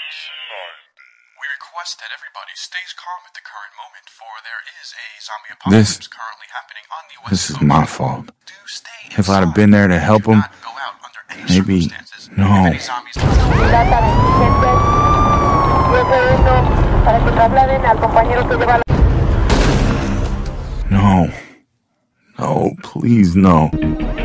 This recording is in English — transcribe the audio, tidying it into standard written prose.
We request that everybody stays calm at the current moment, for there is a zombie apocalypse currently happening on the West. This is my fault. If I'd have been there to help him, maybe. No. No. No, please, no.